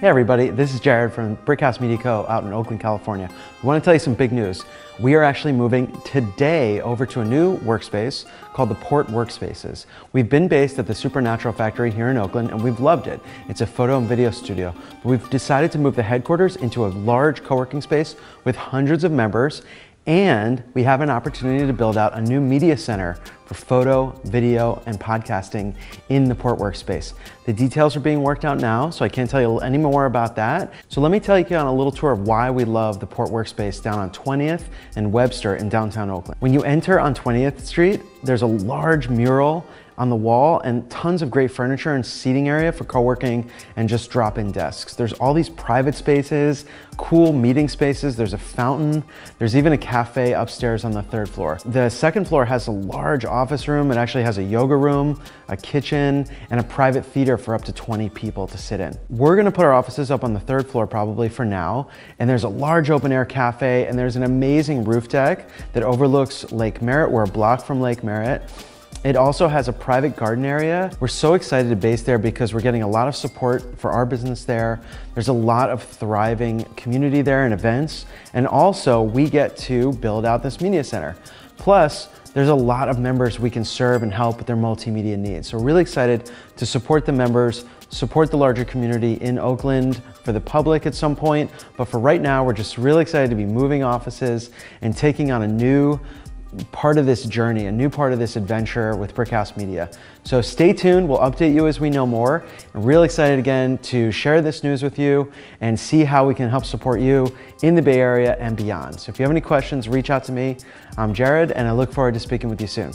Hey everybody, this is Jared from BrickHouse Media Co. out in Oakland, California. I want to tell you some big news. We are actually moving today over to a new workspace called the Port Workspaces. We've been based at the Supernatural Factory here in Oakland and we've loved it. It's a photo and video studio, but we've decided to move the headquarters into a large co-working space with hundreds of members, and we have an opportunity to build out a new media center for photo, video, and podcasting in the Port Workspace. The details are being worked out now, so I can't tell you any more about that. So let me tell you on a little tour of why we love the Port Workspace down on 20th and Webster in downtown Oakland. When you enter on 20th Street, there's a large mural on the wall and tons of great furniture and seating area for co-working and just drop-in desks. There's all these private spaces, cool meeting spaces, there's a fountain, there's even a cafe upstairs on the third floor. The second floor has a large office room. It actually has a yoga room, a kitchen, and a private theater for up to 20 people to sit in. We're gonna put our offices up on the third floor probably for now, and there's a large open-air cafe, and there's an amazing roof deck that overlooks Lake Merritt. We're a block from Lake Merritt. It also has a private garden area. We're so excited to base there because we're getting a lot of support for our business there. There's a lot of thriving community there and events. And also we get to build out this media center. Plus, there's a lot of members we can serve and help with their multimedia needs. So we're really excited to support the members, support the larger community in Oakland for the public at some point. But for right now, we're just really excited to be moving offices and taking on a new part of this journey, a new part of this adventure with BrickHouse Media. So stay tuned, we'll update you as we know more. I'm really excited again to share this news with you and see how we can help support you in the Bay Area and beyond. So if you have any questions, reach out to me. I'm Jared, and I look forward to speaking with you soon.